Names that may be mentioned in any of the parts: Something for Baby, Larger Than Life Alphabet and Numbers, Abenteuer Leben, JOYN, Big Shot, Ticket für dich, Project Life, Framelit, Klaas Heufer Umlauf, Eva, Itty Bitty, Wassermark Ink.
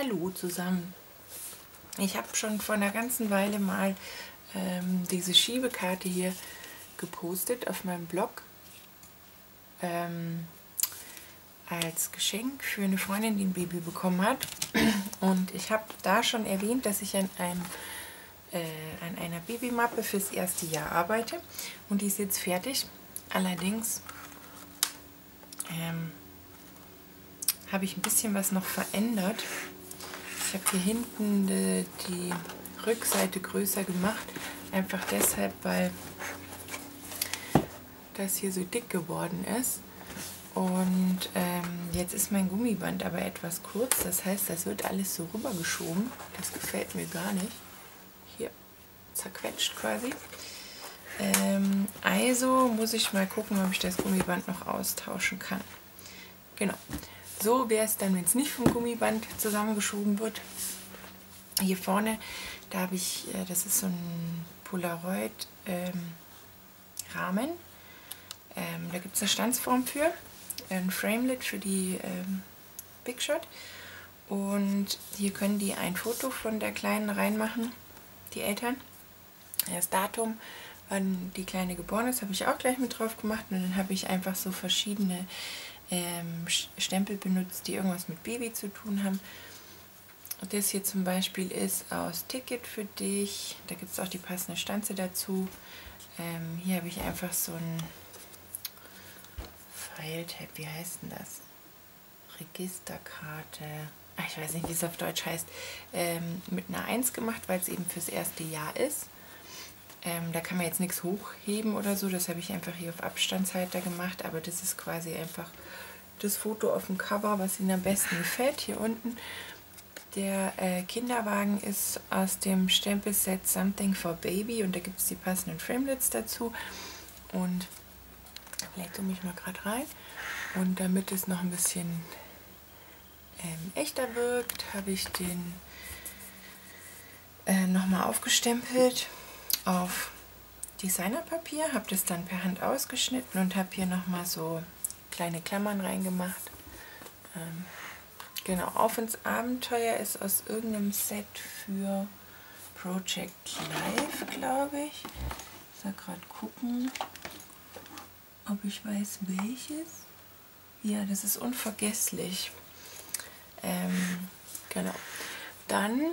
Hallo zusammen. Ich habe schon vor einer ganzen Weile mal diese Schiebekarte hier gepostet auf meinem Blog als Geschenk für eine Freundin, die ein Baby bekommen hat. Und ich habe da schon erwähnt, dass ich an einer Babymappe fürs erste Jahr arbeite. Und die ist jetzt fertig. Allerdings habe ich ein bisschen was noch verändert. Ich habe hier hinten die Rückseite größer gemacht, einfach deshalb, weil das hier so dick geworden ist. Und jetzt ist mein Gummiband aber etwas kurz, das heißt, das wird alles so rübergeschoben. Das gefällt mir gar nicht. Hier zerquetscht quasi. Also muss ich mal gucken, ob ich das Gummiband noch austauschen kann. Genau. So wäre es dann, wenn es nicht vom Gummiband zusammengeschoben wird. Hier vorne, da habe ich, das ist so ein Polaroid-Rahmen. Da gibt es eine Stanzform für, ein Framelit für die Big Shot. Und hier können die ein Foto von der Kleinen reinmachen, die Eltern. Das Datum, wann die Kleine geboren ist, habe ich auch gleich mit drauf gemacht. Und dann habe ich einfach so verschiedene Stempel benutzt, die irgendwas mit Baby zu tun haben. Und das hier zum Beispiel ist aus Ticket für dich. Da gibt es auch die passende Stanze dazu. Hier habe ich einfach so ein File-Tab. Wie heißt denn das? Registerkarte. Ach, ich weiß nicht, wie es auf Deutsch heißt. Mit einer 1 gemacht, weil es eben fürs erste Jahr ist. Da kann man jetzt nichts hochheben oder so, das habe ich einfach hier auf Abstandshalter gemacht, aber das ist quasi einfach das Foto auf dem Cover, was Ihnen am besten gefällt. Hier unten der Kinderwagen ist aus dem Stempelset Something for Baby und da gibt es die passenden Framelits dazu. Und vielleicht zoome ich mal gerade rein. Und damit es noch ein bisschen echter wirkt, habe ich den nochmal aufgestempelt auf Designerpapier, habe das dann per Hand ausgeschnitten und habe hier nochmal so kleine Klammern reingemacht. Genau, auf ins Abenteuer ist aus irgendeinem Set für Project Life, glaube ich. Ich soll gerade gucken, ob ich weiß, welches. Ja, das ist unvergesslich. Genau. Dann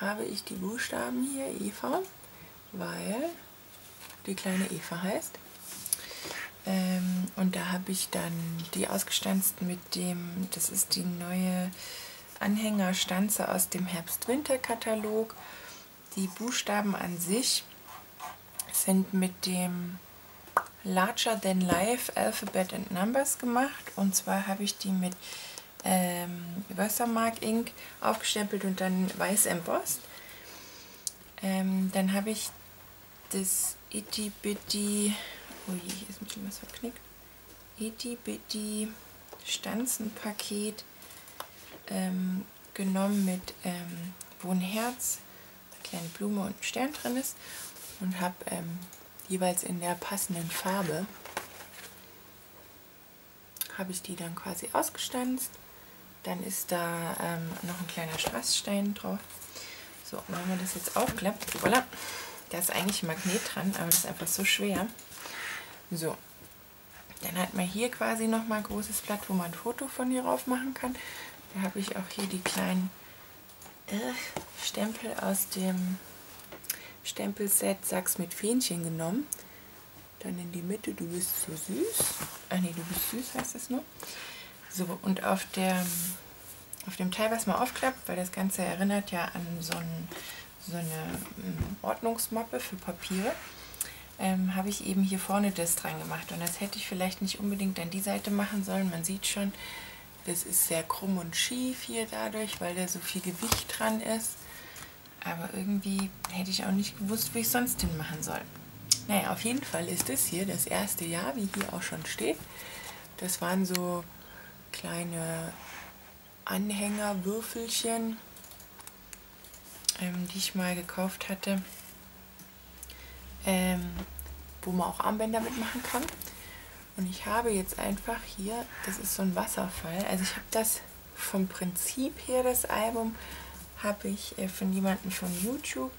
habe ich die Buchstaben hier, Eva, weil die kleine Eva heißt. Und da habe ich dann die ausgestanzten mit dem, das ist die neue Anhängerstanze aus dem Herbst-Winter-Katalog. Die Buchstaben an sich sind mit dem Larger Than Life Alphabet and Numbers gemacht. Und zwar habe ich die mit Wassermark Ink aufgestempelt und dann weiß embossed. Dann habe ich das Itty Bitty, oh je, hier ist ein bisschen was verknickt, Itty Bitty Stanzenpaket genommen mit wo ein Herz, eine kleine Blume und ein Stern drin ist, und habe jeweils in der passenden Farbe habe ich die dann quasi ausgestanzt. Dann ist da noch ein kleiner Strassstein drauf. So, wenn man das jetzt aufklappt, voilà, da ist eigentlich ein Magnet dran, aber das ist einfach so schwer. So, dann hat man hier quasi nochmal ein großes Blatt, wo man ein Foto von hier drauf machen kann. Da habe ich auch hier die kleinen Stempel aus dem Stempelset Sachs mit Fähnchen genommen. Dann in die Mitte, du bist so süß. Ach nee, du bist süß heißt es nur. So, und auf dem Teil, was man aufklappt, weil das Ganze erinnert ja an so eine Ordnungsmappe für Papiere, habe ich eben hier vorne das dran gemacht. Und das hätte ich vielleicht nicht unbedingt an die Seite machen sollen. Man sieht schon, das ist sehr krumm und schief hier dadurch, weil da so viel Gewicht dran ist. Aber irgendwie hätte ich auch nicht gewusst, wo ich sonst hin machen soll. Naja, auf jeden Fall ist das hier das erste Jahr, wie hier auch schon steht. Das waren so kleine Anhängerwürfelchen, die ich mal gekauft hatte, wo man auch Armbänder mitmachen kann. Und ich habe jetzt einfach hier, das ist so ein Wasserfall, also ich habe das vom Prinzip her das Album habe ich von jemandem von YouTube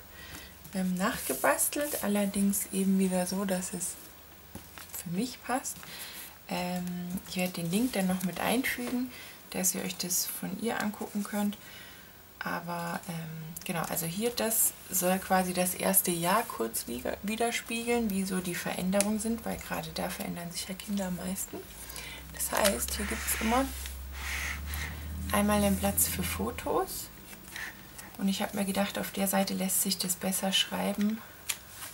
nachgebastelt, allerdings eben wieder so, dass es für mich passt. Ich werde den Link dann noch mit einfügen, dass ihr euch das von ihr angucken könnt. Aber genau, also hier, das soll quasi das erste Jahr kurz widerspiegeln, wie so die Veränderungen sind, weil gerade da verändern sich ja Kinder am meisten. Das heißt, hier gibt es immer einmal den Platz für Fotos. Und ich habe mir gedacht, auf der Seite lässt sich das besser schreiben,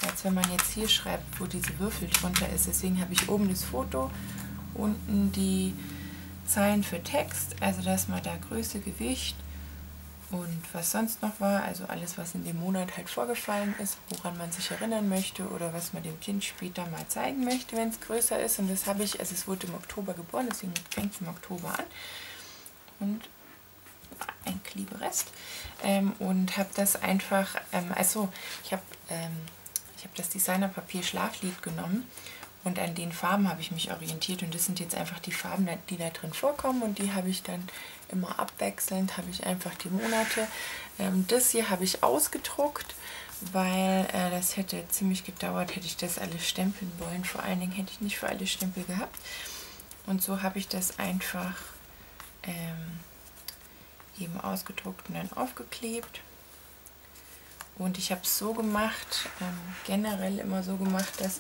als wenn man jetzt hier schreibt, wo diese Würfel drunter ist. Deswegen habe ich oben das Foto, unten die Zeilen für Text, also dass man da Größe, Gewicht und was sonst noch war, also alles, was in dem Monat halt vorgefallen ist, woran man sich erinnern möchte oder was man dem Kind später mal zeigen möchte, wenn es größer ist. Und das habe ich, also es wurde im Oktober geboren, deswegen fängt es im Oktober an. Und ein Kleberest. Und habe das einfach, ich habe das Designerpapier Schlaflied genommen und an den Farben habe ich mich orientiert und das sind jetzt einfach die Farben, die da drin vorkommen und die habe ich dann immer abwechselnd, habe ich einfach die Monate. Das hier habe ich ausgedruckt, weil das hätte ziemlich gedauert, hätte ich das alles stempeln wollen. Vor allen Dingen hätte ich nicht für alle Stempel gehabt. Und so habe ich das einfach eben ausgedruckt und dann aufgeklebt. Und ich habe es so gemacht, generell immer so gemacht, dass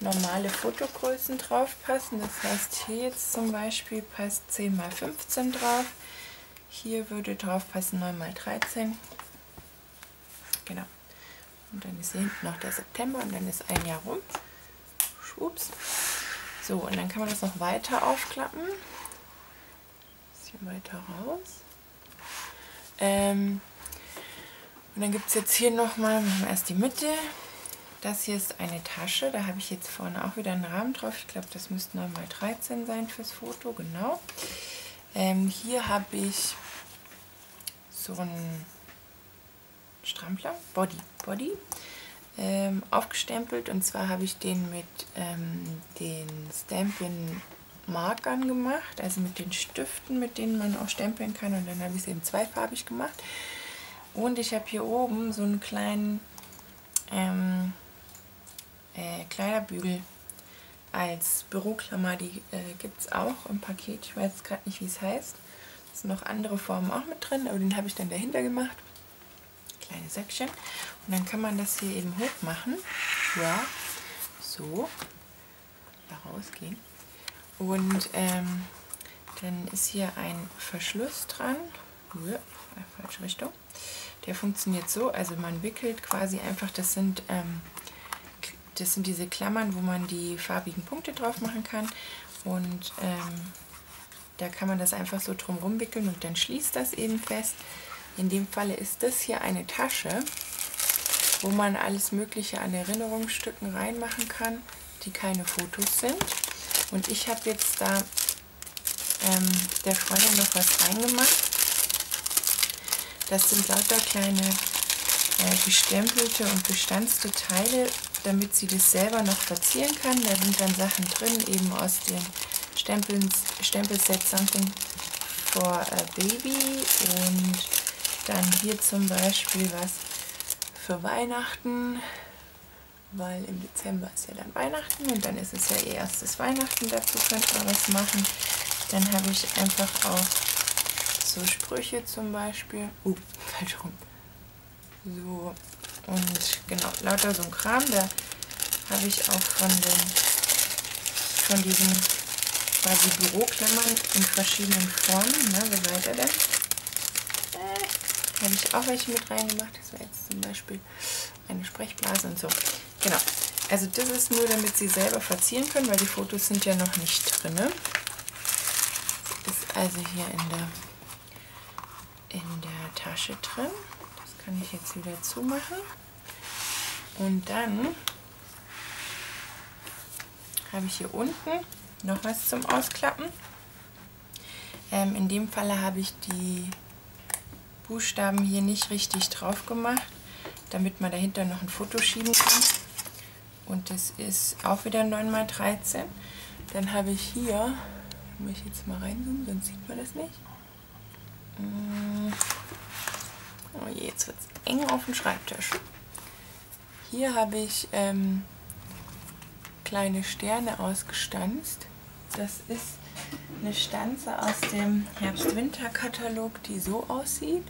normale Fotogrößen drauf passen. Das heißt, hier jetzt zum Beispiel passt 10×15 drauf. Hier würde drauf passen 9×13. Genau. Und dann ist hier hinten noch der September und dann ist ein Jahr rum. Schwupps. So, und dann kann man das noch weiter aufklappen. Ein bisschen weiter raus. Und dann gibt es jetzt hier nochmal erst die Mitte. Das hier ist eine Tasche. Da habe ich jetzt vorne auch wieder einen Rahmen drauf. Ich glaube, das müsste 9×13 sein fürs Foto. Genau. Hier habe ich so einen Strampler, Body, aufgestempelt. Und zwar habe ich den mit den Stampin'-Markern gemacht. Also mit den Stiften, mit denen man auch stempeln kann. Und dann habe ich es eben zweifarbig gemacht. Und ich habe hier oben so einen kleinen Kleiderbügel als Büroklammer. Die gibt es auch im Paket. Ich weiß jetzt gerade nicht, wie es heißt. Es sind noch andere Formen auch mit drin, aber den habe ich dann dahinter gemacht. Kleine Säckchen. Und dann kann man das hier eben hoch machen. Ja, so. Da rausgehen. Und dann ist hier ein Verschluss dran. Ja, falsche Richtung. Der funktioniert so, also man wickelt quasi einfach, das sind diese Klammern, wo man die farbigen Punkte drauf machen kann und da kann man das einfach so drumherum wickeln und dann schließt das eben fest. In dem Falle ist das hier eine Tasche, wo man alles Mögliche an Erinnerungsstücken reinmachen kann, die keine Fotos sind. Und ich habe jetzt da der Freundin noch was reingemacht. Das sind lauter kleine gestempelte und bestanzte Teile, damit sie das selber noch verzieren kann. Da sind dann Sachen drin, eben aus dem Stempelset Something for Baby und dann hier zum Beispiel was für Weihnachten, weil im Dezember ist ja dann Weihnachten und dann ist es ja ihr erstes Weihnachten, dazu könnte man was machen. Dann habe ich einfach auch so Sprüche zum Beispiel. Falsch rum. So, und genau, lauter so ein Kram. Da habe ich auch von diesen quasi Büroklammern in verschiedenen Formen, ne, so weiter dann. Habe ich auch welche mit reingemacht. Das wäre jetzt zum Beispiel eine Sprechblase und so. Genau, also das ist nur, damit sie selber verzieren können, weil die Fotos sind ja noch nicht drin. Ist also hier in der Tasche drin. Das kann ich jetzt wieder zumachen. Und dann habe ich hier unten noch was zum Ausklappen. In dem Falle habe ich die Buchstaben hier nicht richtig drauf gemacht, damit man dahinter noch ein Foto schieben kann. Und das ist auch wieder 9×13. Dann habe ich hier, muss ich jetzt mal reinzoomen, sonst sieht man das nicht. Oh je, jetzt wird es eng auf dem Schreibtisch. Hier habe ich kleine Sterne ausgestanzt. Das ist eine Stanze aus dem Herbst-Winter-Katalog, die so aussieht.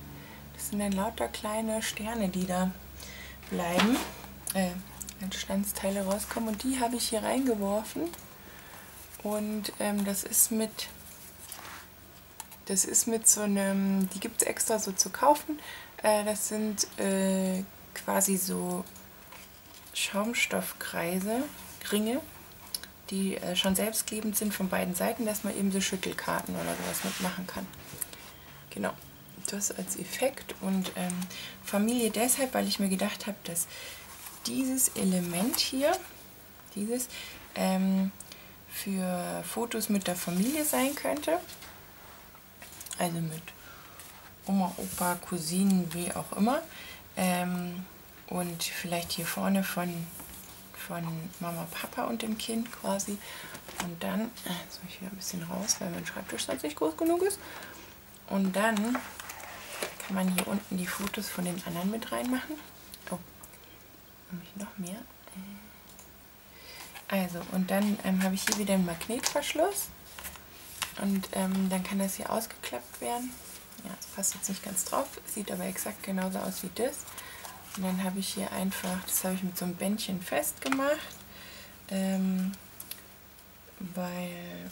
Das sind dann lauter kleine Sterne, die da bleiben, als Stanzteile rauskommen. Und die habe ich hier reingeworfen. Und das ist mit so einem, die gibt es extra so zu kaufen. Das sind quasi so Schaumstoffkreise, Ringe, die schon selbstklebend sind von beiden Seiten, dass man eben so Schüttelkarten oder sowas mitmachen kann. Genau, das als Effekt. Und Familie deshalb, weil ich mir gedacht habe, dass dieses Element hier, dieses für Fotos mit der Familie sein könnte. Also mit Oma, Opa, Cousinen, wie auch immer. Und vielleicht hier vorne von Mama, Papa und dem Kind quasi. Und dann, soll ich hier ein bisschen raus, weil mein Schreibtisch sonst nicht groß genug ist. Und dann kann man hier unten die Fotos von den anderen mit reinmachen. Oh, habe ich noch mehr? Also, und dann habe ich hier wieder einen Magnetverschluss. Und dann kann das hier ausgeklappt werden. Ja, das passt jetzt nicht ganz drauf, sieht aber exakt genauso aus wie das. Und dann habe ich hier einfach, das habe ich mit so einem Bändchen festgemacht, weil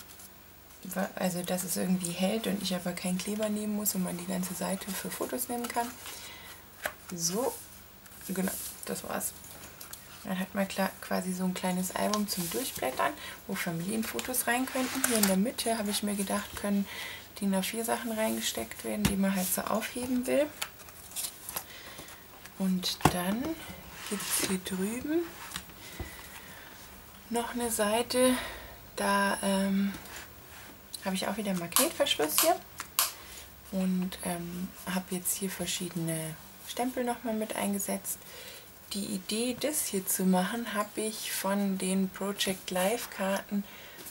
dass es irgendwie hält und ich aber keinen Kleber nehmen muss und man die ganze Seite für Fotos nehmen kann. So, genau, das war's. Dann hat man quasi so ein kleines Album zum Durchblättern, wo Familienfotos rein könnten. Hier in der Mitte habe ich mir gedacht, können die DIN-A4 Sachen reingesteckt werden, die man halt so aufheben will. Und dann gibt es hier drüben noch eine Seite, da habe ich auch wieder einen Magnetverschluss hier und habe jetzt hier verschiedene Stempel nochmal mit eingesetzt. Die Idee, das hier zu machen, habe ich von den Project Life Karten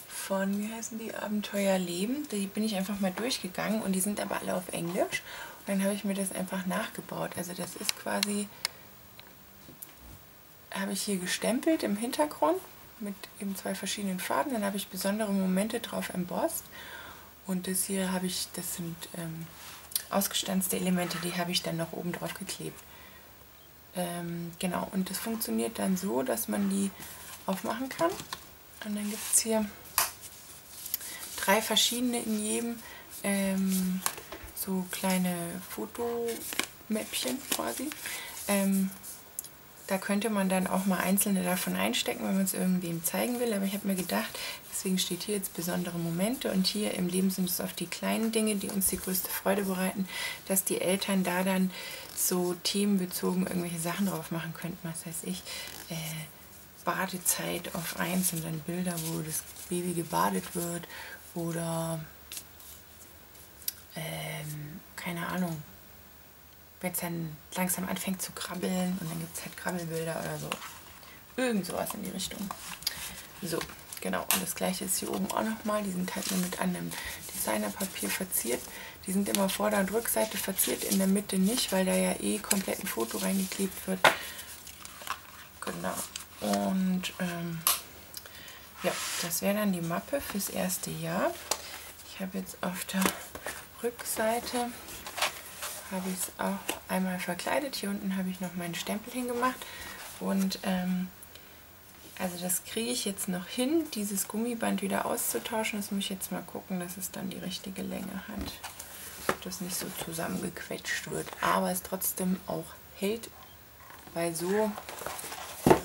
von, wie heißen die, Abenteuer Leben. Die bin ich einfach mal durchgegangen und die sind aber alle auf Englisch. Dann habe ich mir das einfach nachgebaut. Also das ist quasi, habe ich hier gestempelt im Hintergrund mit eben zwei verschiedenen Farben. Dann habe ich besondere Momente drauf embossed. Und das hier habe ich, das sind ausgestanzte Elemente, die habe ich dann noch oben drauf geklebt. Genau, und das funktioniert dann so, dass man die aufmachen kann. Und dann gibt es hier drei verschiedene in jedem. So kleine Fotomäppchen quasi. Da könnte man dann auch mal einzelne davon einstecken, wenn man es irgendwem zeigen will. Aber ich habe mir gedacht, deswegen steht hier jetzt besondere Momente und hier im Leben sind es oft die kleinen Dinge, die uns die größte Freude bereiten, dass die Eltern da dann so themenbezogen irgendwelche Sachen drauf machen könnten. Was weiß ich, Badezeit auf 1 und dann Bilder, wo das Baby gebadet wird oder... keine Ahnung, wenn es dann langsam anfängt zu krabbeln und dann gibt es halt Krabbelbilder oder so. Irgend sowas in die Richtung. So, genau. Und das gleiche ist hier oben auch nochmal. Die sind halt nur mit einem Designerpapier verziert. Die sind immer Vorder- und Rückseite verziert, in der Mitte nicht, weil da ja eh komplett ein Foto reingeklebt wird. Genau. Und ja, das wäre dann die Mappe fürs erste Jahr. Ich habe jetzt auf der Rückseite habe ich es auch einmal verkleidet. Hier unten habe ich noch meinen Stempel hingemacht und also das kriege ich jetzt noch hin, dieses Gummiband wieder auszutauschen. Das muss ich jetzt mal gucken, dass es dann die richtige Länge hat, dass nicht so zusammengequetscht wird, aber es trotzdem auch hält, weil so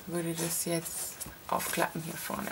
würde das jetzt aufklappen hier vorne.